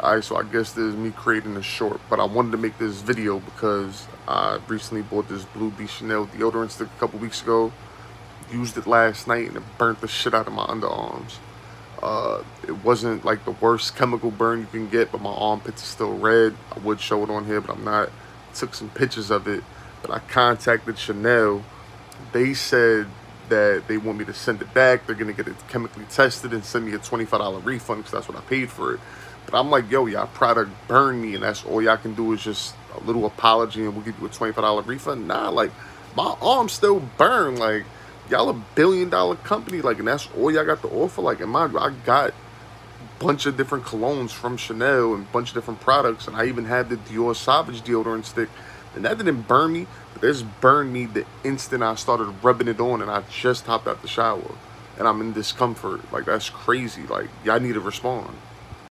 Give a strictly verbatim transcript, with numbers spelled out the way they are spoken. All right, so I guess there's me creating a short, but I wanted to make this video because I recently bought this Bleu de Chanel deodorant stick a couple weeks ago. Used it last night and it burnt the shit out of my underarms. Uh, it wasn't like the worst chemical burn you can get, but my armpits are still red. I would show it on here, but I'm not. I took some pictures of it, but I contacted Chanel. They said that they want me to send it back. They're gonna get it chemically tested and send me a twenty-five dollar refund because that's what I paid for it. But I'm like, yo, y'all product burned me and that's all y'all can do is just a little apology and we'll give you a twenty-five dollar refund. Nah, like, my arms still burn. Like, y'all a billion dollar company, like, and that's all y'all got to offer. Like, in my, I got a bunch of different colognes from Chanel and a bunch of different products, and I even had the Dior Sauvage deodorant stick, and that didn't burn me, but this burned me the instant I started rubbing it on, and I just hopped out the shower, and I'm in discomfort. Like, that's crazy. Like, y'all need to respond.